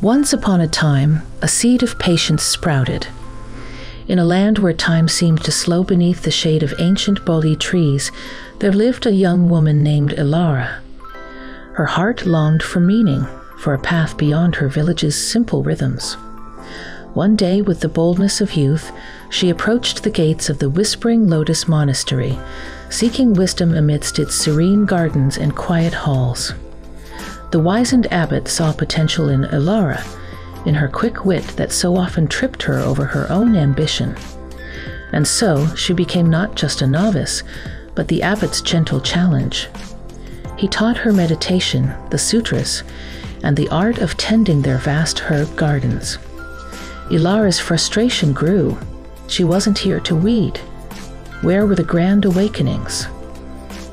Once upon a time, a seed of patience sprouted. In a land where time seemed to slow beneath the shade of ancient boli trees, there lived a young woman named Ilara. Her heart longed for meaning, for a path beyond her village's simple rhythms. One day, with the boldness of youth, she approached the gates of the Whispering Lotus Monastery, seeking wisdom amidst its serene gardens and quiet halls. The wizened abbot saw potential in Ilara, in her quick wit that so often tripped her over her own ambition. And so, she became not just a novice, but the abbot's gentle challenge. He taught her meditation, the sutras, and the art of tending their vast herb gardens. Ilara's frustration grew. She wasn't here to weed. Where were the grand awakenings?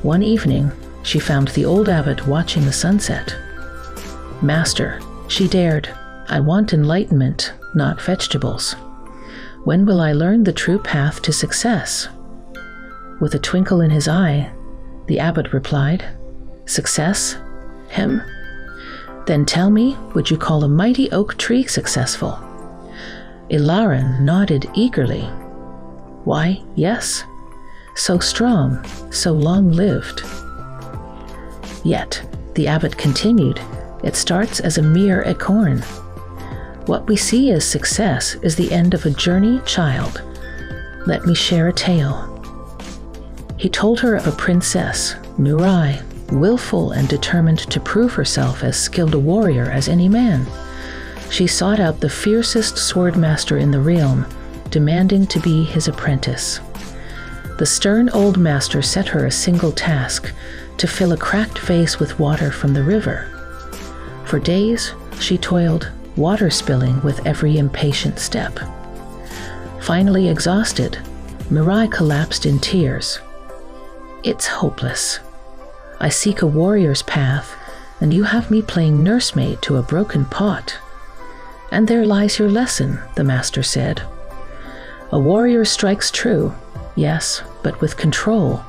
One evening, she found the old abbot watching the sunset. "Master," she dared, "I want enlightenment, not vegetables. When will I learn the true path to success?" With a twinkle in his eye, the abbot replied, "Success? Him? Then tell me, would you call a mighty oak tree successful?" Ilara nodded eagerly. Why, yes. So strong, so long-lived. Yet, the abbot continued, it starts as a mere acorn. What we see as success is the end of a journey, child. Let me share a tale. He told her of a princess, Mirai, willful and determined to prove herself as skilled a warrior as any man. She sought out the fiercest swordmaster in the realm, demanding to be his apprentice. The stern old master set her a single task, to fill a cracked vase with water from the river. For days, she toiled, water spilling with every impatient step. Finally exhausted, Mirai collapsed in tears. "It's hopeless. I seek a warrior's path, and you have me playing nursemaid to a broken pot." "And there lies your lesson," the master said. "A warrior strikes true, yes, but with control.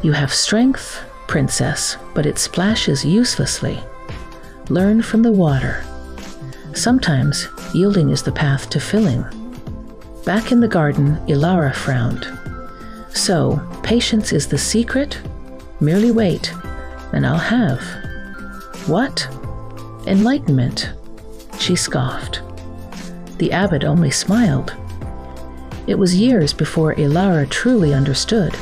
You have strength, princess, but it splashes uselessly. Learn from the water. Sometimes, yielding is the path to filling." Back in the garden, Ilara frowned. "So, patience is the secret? Merely wait, and I'll have." "What? Enlightenment?" she scoffed. The abbot only smiled. It was years before Ilara truly understood.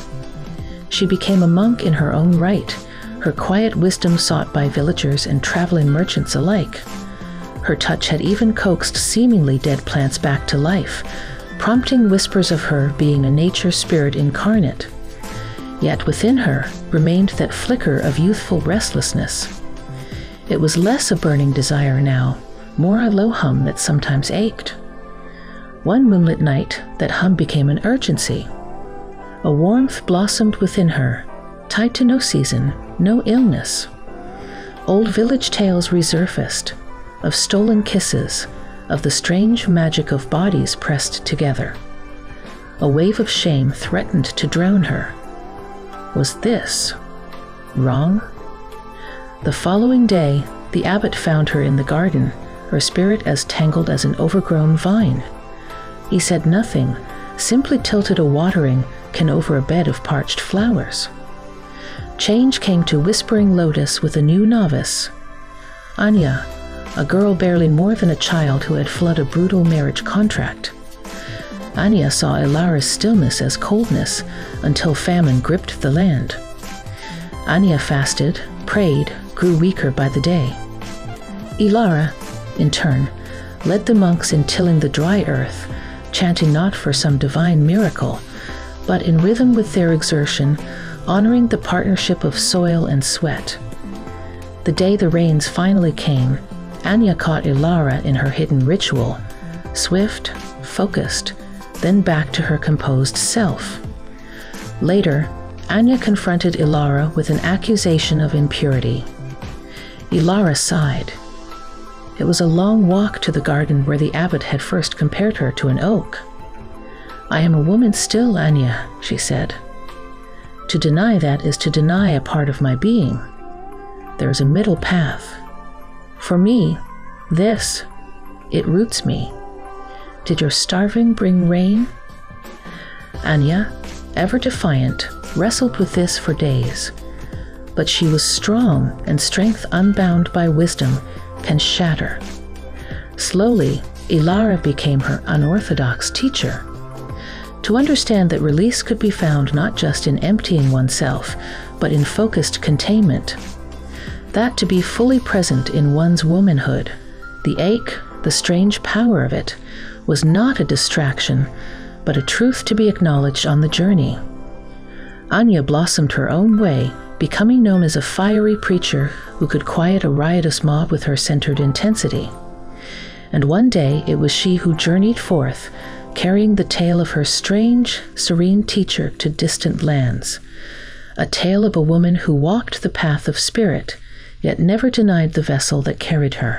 She became a monk in her own right, her quiet wisdom sought by villagers and traveling merchants alike. Her touch had even coaxed seemingly dead plants back to life, prompting whispers of her being a nature spirit incarnate. Yet within her remained that flicker of youthful restlessness. It was less a burning desire now, more a low hum that sometimes ached. One moonlit night, that hum became an urgency. A warmth blossomed within her, tied to no season, no illness. Old village tales resurfaced, of stolen kisses, of the strange magic of bodies pressed together. A wave of shame threatened to drown her. Was this wrong? The following day, the abbot found her in the garden, her spirit as tangled as an overgrown vine. He said nothing, simply tilted a watering can over a bed of parched flowers. Change came to Whispering Lotus with a new novice. Anya, a girl barely more than a child who had fled a brutal marriage contract. Anya saw Ilara's stillness as coldness until famine gripped the land. Anya fasted, prayed, grew weaker by the day. Ilara, in turn, led the monks in tilling the dry earth, chanting not for some divine miracle, but in rhythm with their exertion, honoring the partnership of soil and sweat. The day the rains finally came, Anya caught Ilara in her hidden ritual, swift, focused, then back to her composed self. Later, Anya confronted Ilara with an accusation of impurity. Ilara sighed. It was a long walk to the garden where the abbot had first compared her to an oak. "I am a woman still, Anya," she said. "To deny that is to deny a part of my being. There is a middle path. For me, This, it roots me. Did your starving bring rain? Anya, ever defiant, wrestled with this for days. But she was strong, and strength unbound by wisdom can shatter. Slowly, Ilara became her unorthodox teacher. To understand that release could be found not just in emptying oneself, but in focused containment. That to be fully present in one's womanhood, the ache, the strange power of it, was not a distraction, but a truth to be acknowledged on the journey. Anya blossomed her own way, becoming known as a fiery preacher who could quiet a riotous mob with her centered intensity. And one day it was she who journeyed forth, carrying the tale of her strange, serene teacher to distant lands. A tale of a woman who walked the path of spirit, yet never denied the vessel that carried her.